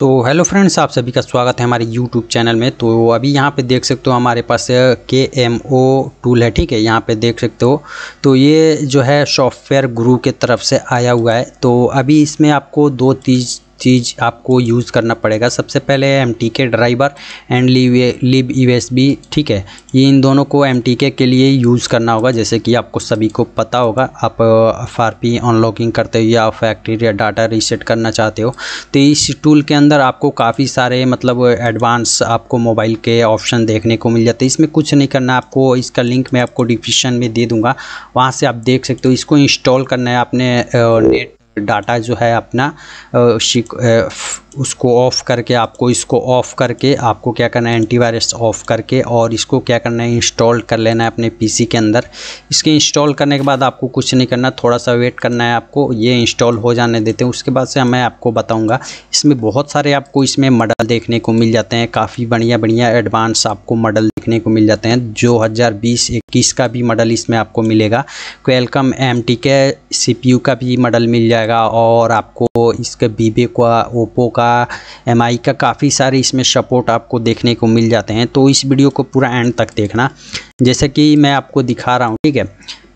तो hello friends, आप सभी का स्वागत है हमारे यूट्यूब चैनल में। तो अभी यहाँ पे देख सकते हो हमारे पास KMO टूल है, ठीक है, यहाँ पे देख सकते हो। तो ये जो है सॉफ्टवेयर गुरु के तरफ से आया हुआ है। तो अभी इसमें आपको दो चीज़ आपको यूज़ करना पड़ेगा। सबसे पहले MTK driver and lib USB, ठीक है, ये इन दोनों को MTK के लिए यूज़ करना होगा। जैसे कि आपको सभी को पता होगा, आप FRP अनलॉकिंग करते हो या फैक्ट्री या डाटा रीसेट करना चाहते हो, तो इस टूल के अंदर आपको काफ़ी सारे मतलब एडवांस आपको मोबाइल के ऑप्शन देखने को मिल जाते हैं। इसमें कुछ नहीं करना आपको, इसका लिंक मैं आपको डिस्क्रिप्शन में दे दूँगा, वहाँ से आप देख सकते हो। इसको इंस्टॉल करना है आपने, नेट डाटा जो है अपना उसको ऑफ़ करके, आपको इसको ऑफ़ करके आपको क्या करना है, एंटीवायरस ऑफ़ करके, और इसको क्या करना है, इंस्टॉल कर लेना है अपने पीसी के अंदर। इसके इंस्टॉल करने के बाद आपको कुछ नहीं करना, थोड़ा सा वेट करना है आपको, ये इंस्टॉल हो जाने देते हैं। उसके बाद से मैं आपको बताऊंगा। इसमें बहुत सारे आपको इसमें मॉडल देखने को मिल जाते हैं, काफ़ी बढ़िया बढ़िया एडवांस आपको मॉडल देखने को मिल जाते हैं। 2020-21 का भी मॉडल इसमें आपको मिलेगा, क्वालकॉम MTK CPU का भी मॉडल मिल जाएगा, और आपको इसके वीवो का, ओप्पो का, MI का काफ़ी सारे इसमें सपोर्ट आपको देखने को मिल जाते हैं। तो इस वीडियो को पूरा एंड तक देखना, जैसे कि मैं आपको दिखा रहा हूँ, ठीक है।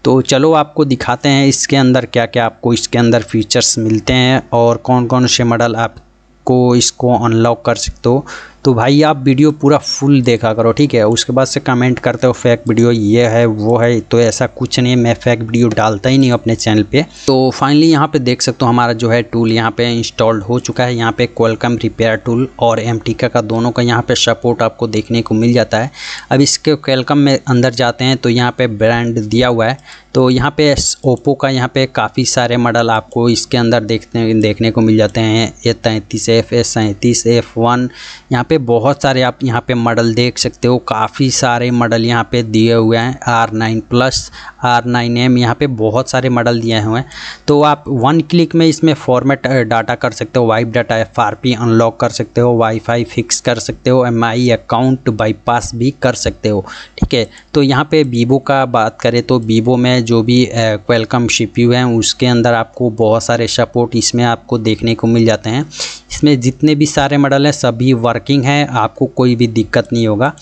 तो चलो आपको दिखाते हैं इसके अंदर क्या क्या आपको इसके अंदर फीचर्स मिलते हैं और कौन कौन से मॉडल आपको इसको अनलॉक कर सकते हो। तो भाई आप वीडियो पूरा फुल देखा करो, ठीक है। उसके बाद से कमेंट करते हो फेक वीडियो ये है वो है, तो ऐसा कुछ नहीं है, मैं फेक वीडियो डालता ही नहीं अपने चैनल पे। तो फाइनली यहाँ पे देख सकते हो हमारा जो है टूल यहाँ पे इंस्टॉल्ड हो चुका है। यहाँ पे क्वालकॉम रिपेयर टूल और MTK का दोनों का यहाँ पे सपोर्ट आपको देखने को मिल जाता है। अब इसके क्वालकॉम में अंदर जाते हैं तो यहाँ पे ब्रांड दिया हुआ है। तो यहाँ पे ओप्पो का यहाँ पे काफ़ी सारे मॉडल आपको इसके अंदर देखने को मिल जाते हैं, A33, A37, F1, यहाँ पे बहुत सारे आप यहाँ पे मॉडल देख सकते हो। काफ़ी सारे मॉडल यहाँ पे दिए हुए हैं, R9+, R9M, यहाँ पे बहुत सारे मॉडल दिए हुए हैं। तो आप वन क्लिक में इसमें फॉर्मेट डाटा कर सकते हो, वाइप डाटा, FRP अनलॉक कर सकते हो, वाईफाई फिक्स कर सकते हो, MI अकाउंट बाईपास भी कर सकते हो, ठीक है। तो यहाँ पे वीवो का बात करें तो वीवो में जो भी क्वालकॉम CPU हैं उसके अंदर आपको बहुत सारे सपोर्ट इसमें आपको देखने को मिल जाते हैं। इसमें जितने भी सारे मॉडल हैं सभी वर्किंग हैं, आपको कोई भी दिक्कत नहीं होगा।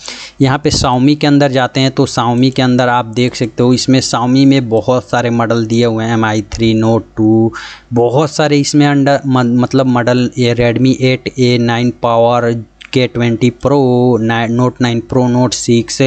यहाँ पे Xiaomi के अंदर जाते हैं तो Xiaomi के अंदर आप देख सकते हो, इसमें Xiaomi में बहुत सारे मॉडल दिए हुए हैं, Mi 3, Note 2, बहुत सारे इसमें अंडर मतलब model, Redmi 8, A9 Power, K20 Pro, Note 9 Pro, Note 6,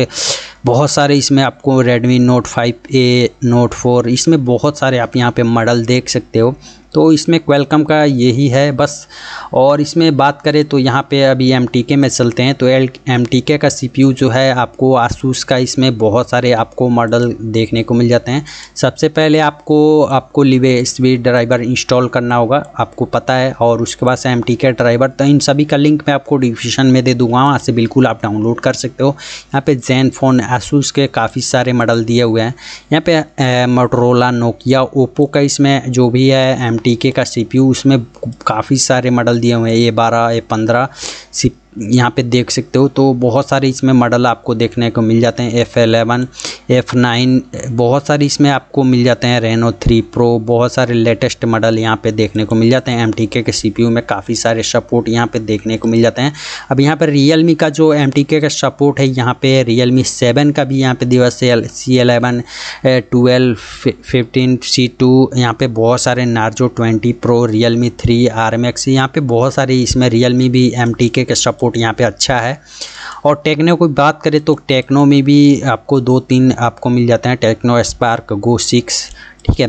बहुत सारे इसमें आपको Redmi Note 5A, Note 4, इसमें बहुत सारे आप यहाँ पे मॉडल देख सकते हो। तो इसमें क्वालकॉम का यही है बस। और इसमें बात करें तो यहाँ पे अभी MTK में चलते हैं तो MTK का CPU जो है आपको Asus का, इसमें बहुत सारे आपको मॉडल देखने को मिल जाते हैं। सबसे पहले आपको USB ड्राइवर इंस्टॉल करना होगा, आपको पता है, और उसके बाद से MTK ड्राइवर। तो इन सभी का लिंक मैं आपको डिस्क्रिप्शन में दे दूँगा, वहाँ से बिल्कुल आप डाउनलोड कर सकते हो। यहाँ पर Zenfone, Asus के काफ़ी सारे मॉडल दिए हुए हैं। यहाँ पर Motorola, Nokia, Oppo का इसमें जो भी है MTK का CPU, उसमें काफ़ी सारे मॉडल दिए हुए हैं, A12, A15, यहाँ पे देख सकते हो। तो बहुत सारे इसमें मॉडल आपको देखने को मिल जाते हैं, F11, F9, बहुत सारे इसमें आपको मिल जाते हैं, Reno 3 Pro, बहुत सारे लेटेस्ट मॉडल यहाँ पे देखने को मिल जाते हैं। MTK के CPU में काफ़ी सारे सपोर्ट यहाँ पे देखने को मिल जाते हैं। अब यहाँ पे Realme का जो MTK का सपोर्ट है, यहाँ पे Realme 7 का भी यहाँ पे दिया, C11, 12, 15, C2, यहाँ पे बहुत सारे Narzo 20 Pro, Realme 3, RMX, यहाँ पे बहुत सारे इसमें Realme भी MTK के सपोर्ट यहाँ पे अच्छा है। और टेक्नो की बात करें तो टेक्नो में भी आपको 2-3 आपको मिल जाते हैं, Tecno Spark Go 6, ठीक है।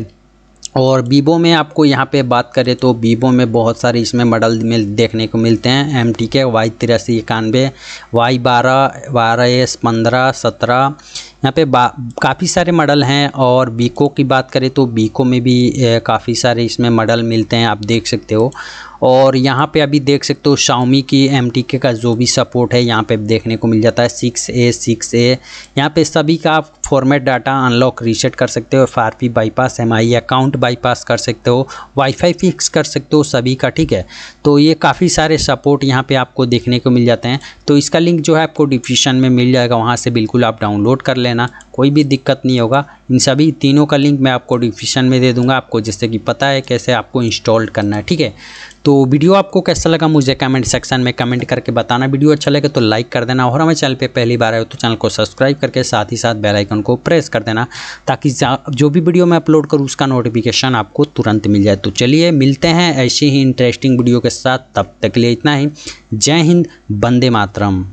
और वीवो में आपको यहाँ पे बात करें तो वीवो में बहुत सारे इसमें मॉडल देखने को मिलते हैं। MTK Y8391, Y12, 12S, 15, 17, यहाँ पे काफ़ी सारे मॉडल हैं। और बीको की बात करें तो बीको में भी काफ़ी सारे इसमें मॉडल मिलते हैं, आप देख सकते हो। और यहाँ पे अभी देख सकते हो Xiaomi की MTK का जो भी सपोर्ट है यहाँ पे देखने को मिल जाता है, 6A, 6A, यहाँ पे सभी का आप फॉर्मेट डाटा अनलॉक रीसेट कर सकते हो, FRP bypass, MI account bypass कर सकते हो, वाईफाई फिक्स कर सकते हो सभी का, ठीक है। तो ये काफ़ी सारे सपोर्ट यहाँ पे आपको देखने को मिल जाते हैं। तो इसका लिंक जो है आपको डिस्क्रिप्शन में मिल जाएगा, वहाँ से बिल्कुल आप डाउनलोड कर लेना, कोई भी दिक्कत नहीं होगा। इन सभी तीनों का लिंक मैं आपको डिस्क्रिप्शन में दे दूंगा, आपको जिससे कि पता है कैसे आपको इंस्टॉल करना है। ठीक है, तो वीडियो आपको कैसा लगा मुझे कमेंट सेक्शन में कमेंट करके बताना। वीडियो अच्छा लगे तो लाइक कर देना, और हमारे चैनल पे पहली बार आए हो तो चैनल को सब्सक्राइब करके साथ ही साथ बेल आइकन को प्रेस कर देना, ताकि जो भी वीडियो मैं अपलोड करूँ उसका नोटिफिकेशन आपको तुरंत मिल जाए। तो चलिए मिलते हैं ऐसी ही इंटरेस्टिंग वीडियो के साथ, तब तक के लिए इतना ही। जय हिंद, वंदे मातरम।